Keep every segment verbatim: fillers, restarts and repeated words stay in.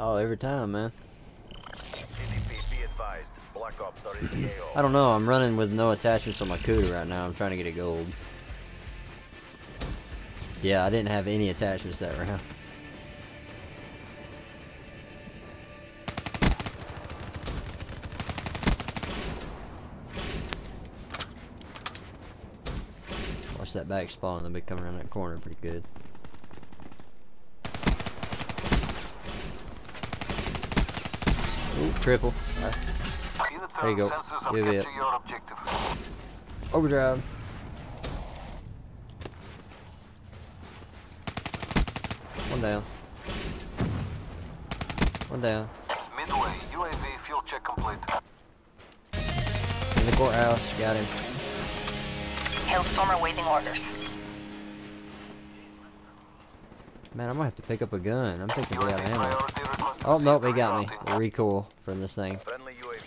Oh, every time, man. I don't know, I'm running with no attachments on my Kudda right now. I'm trying to get a gold. Yeah, I didn't have any attachments that round. Watch that back spawn, they'll be coming around that corner pretty good. Ooh, triple. There you go. U A V up. Overdrive. One down. One down. Midway, U A V fuel check complete. In the courthouse, got him. Hailstormer waiting orders. Man, I might have to pick up a gun. I'm thinking we got ammo. Oh no, they got me. The recoil from this thing.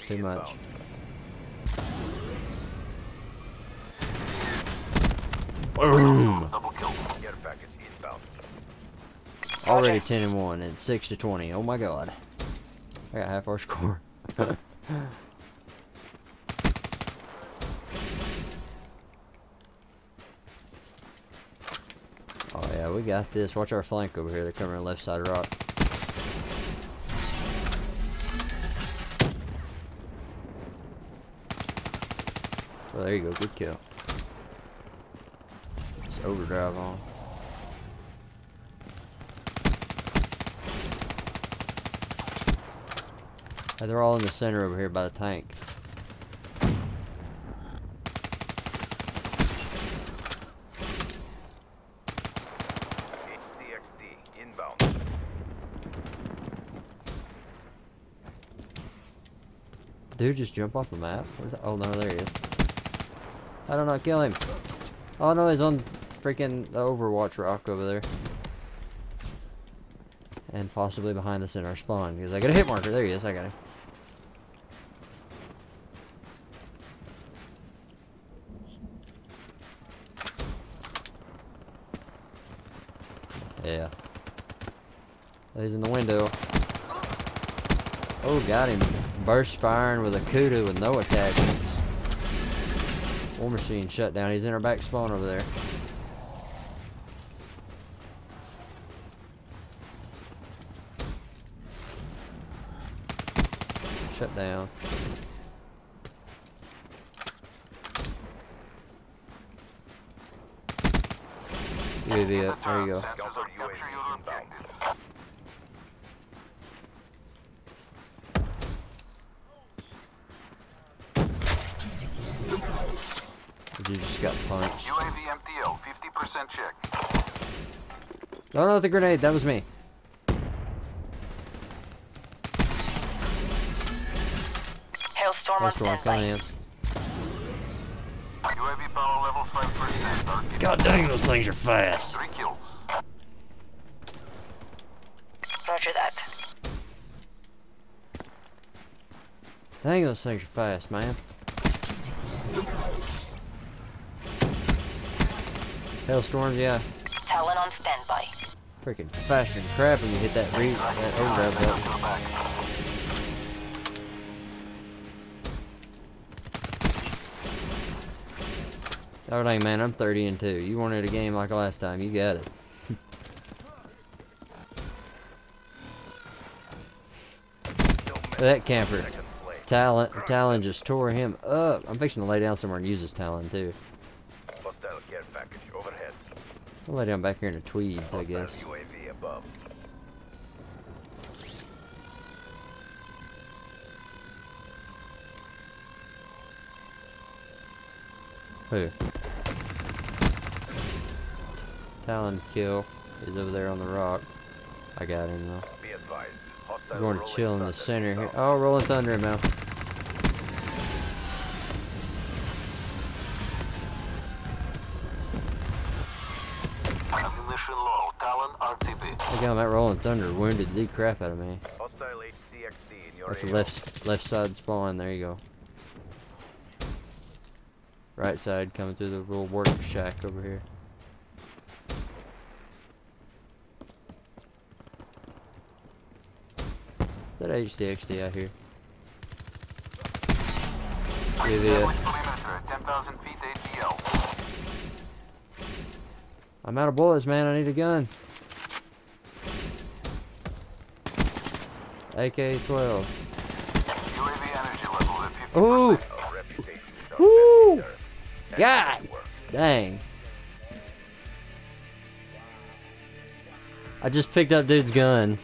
Too much. Boom. Already ten and one and six to twenty. Oh my god. I got half our score. Oh yeah, we got this. Watch our flank over here. They're coming on the left side of rock. Oh, there you go. Good kill. Just overdrive on. And they're all in the center over here by the tank. H D X D inbound. Dude, just jump off the map. Where's that? Oh no, there he is. I don't know, kill him. Oh no, he's on freaking the Overwatch rock over there. And possibly behind us in our spawn, because I got a hit marker. There he is, I got him. Yeah. He's in the window. Oh, got him. Burst firing with a Kudda with no attachments. War machine shut down. He's in our back spawn over there. Shut down. U A V up. There you go. You just got punched. U A V M T L, fifty percent check. No, no, the grenade. That was me. Hailstorm on standby. U A V power levels five percent. God dang, those things are fast. Three kills. Roger that. Dang, those things are fast, man. Hailstorms, yeah. Talon on standby. Freaking faster than crap when you hit that reach, that overdrive button. Oh dang, man, I'm thirty and two. You wanted a game like last time, you got it. That camper. Talon, Talon just tore him up. I'm fixing to lay down somewhere and use this Talon too. I'll lay down back here in the tweeds, I guess. U A V above. Who? Talon kill is over there on the rock. I got him though. Be advised. Hostile going to chill in the center here. Oh, rolling thunder now. Look how that rolling thunder wounded the crap out of me. Hostile H D X D in your That's the left, left side spawn. There you go. Right side coming through the little work shack over here. that H D X D out here. Yeah, yeah. I'm out of bullets, man. I need a gun. A K twelve. Ooh! Ooh! God dang. I just picked up dude's gun.